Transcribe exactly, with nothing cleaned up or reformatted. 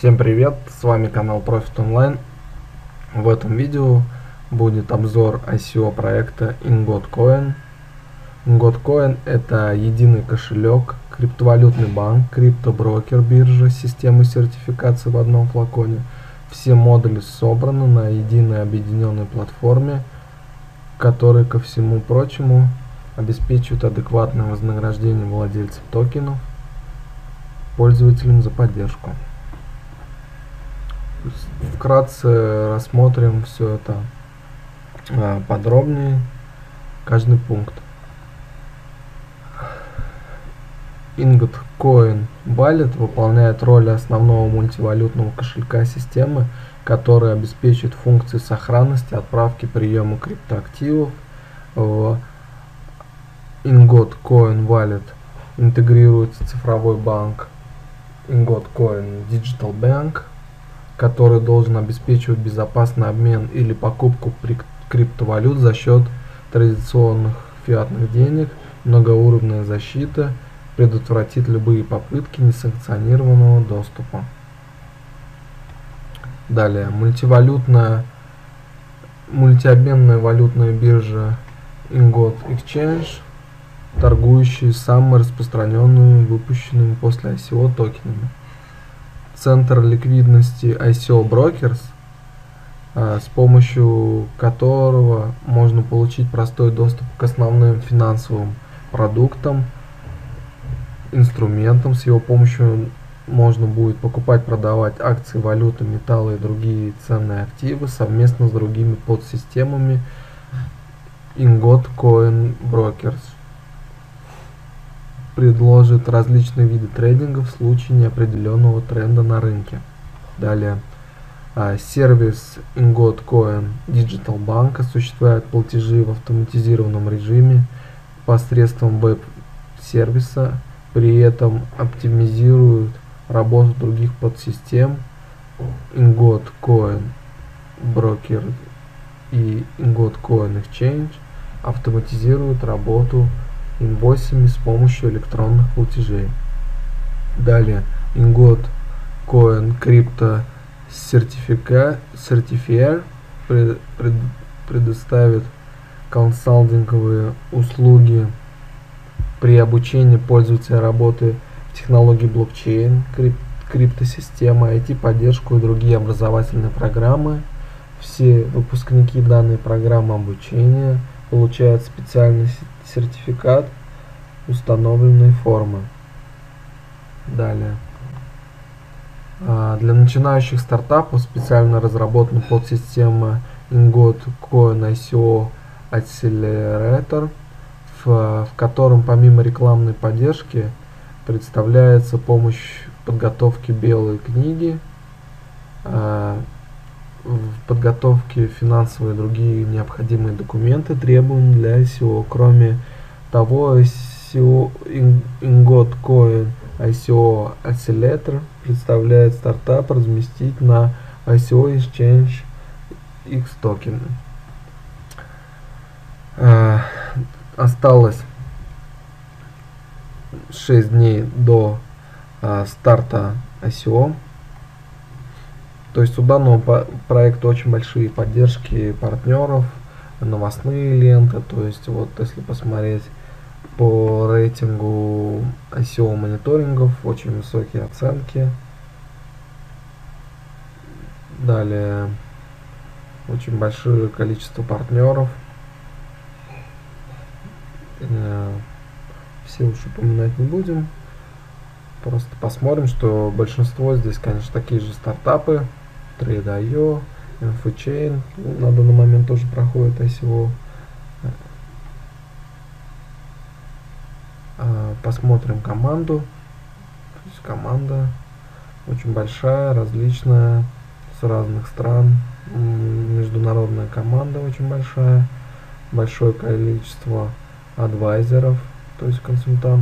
Всем привет, с вами канал Profit Online. В этом видео будет обзор ай си о проекта Ingot Coin. Ingot Coin — это единый кошелек, криптовалютный банк, криптоброкер, биржа, системы сертификации в одном флаконе. Все модули собраны на единой объединенной платформе, которая, ко всему прочему, обеспечивает адекватное вознаграждение владельцев токенов пользователям за поддержку. Вкратце рассмотрим все это подробнее, каждый пункт. Ingot Coin Wallet выполняет роль основного мультивалютного кошелька системы, который обеспечит функции сохранности, отправки, приема криптоактивов. В Ingot Coin Wallet интегрируется цифровой банк Ingot Coin Digital Bank, который должен обеспечивать безопасный обмен или покупку криптовалют за счет традиционных фиатных денег, многоуровневая защита, предотвратит любые попытки несанкционированного доступа. Далее, мультивалютная, мультиобменная валютная биржа Ingot Exchange, торгующая самыми распространенными выпущенными после ай си о токенами. Центр ликвидности ай си о Brokers, с помощью которого можно получить простой доступ к основным финансовым продуктам, инструментам. С его помощью можно будет покупать, продавать акции, валюты, металлы и другие ценные активы совместно с другими подсистемами Ingot Coin Brokers. Предложит различные виды трейдинга в случае неопределенного тренда на рынке. Далее, сервис Ingot Coin Digital Bank осуществляет платежи в автоматизированном режиме посредством веб-сервиса, при этом оптимизирует работу других подсистем Ingot Coin Broker и Ingot Coin Exchange, автоматизирует работу инвойсами с помощью электронных платежей. Далее, Ingot Coin Крипто Сертифиер пред, пред, предоставит консалтинговые услуги при обучении пользователя работы в технологии блокчейн, крип, криптосистемы, ай ти-поддержку и другие образовательные программы. Все выпускники данной программы обучения получают специальный сертификат установленной формы. Далее, для начинающих стартапов специально разработана подсистема Ingot Coin ай си о Accelerator, в, в котором помимо рекламной поддержки представляется помощь в подготовке белой книги, в подготовке финансовые и другие необходимые документы, требуемые для ай си о. Кроме того, ай си о, Ingot Coin ай си о Accelerator представляет стартап разместить на ай си о Exchange X токены. А, осталось шесть дней до а, старта ай си о. То есть у данного проекта очень большие поддержки партнеров, новостные ленты. То есть вот если посмотреть по рейтингу ай си о мониторингов, очень высокие оценки. Далее, очень большое количество партнеров. Все уж упоминать не будем. Просто посмотрим, что большинство здесь, конечно, такие же стартапы. трейд точка ай о, Infochain на данный момент тоже проходит ай си о. Посмотрим команду. То есть команда очень большая, различная, с разных стран. Международная команда очень большая. Большое количество адвайзеров, то есть консультантов.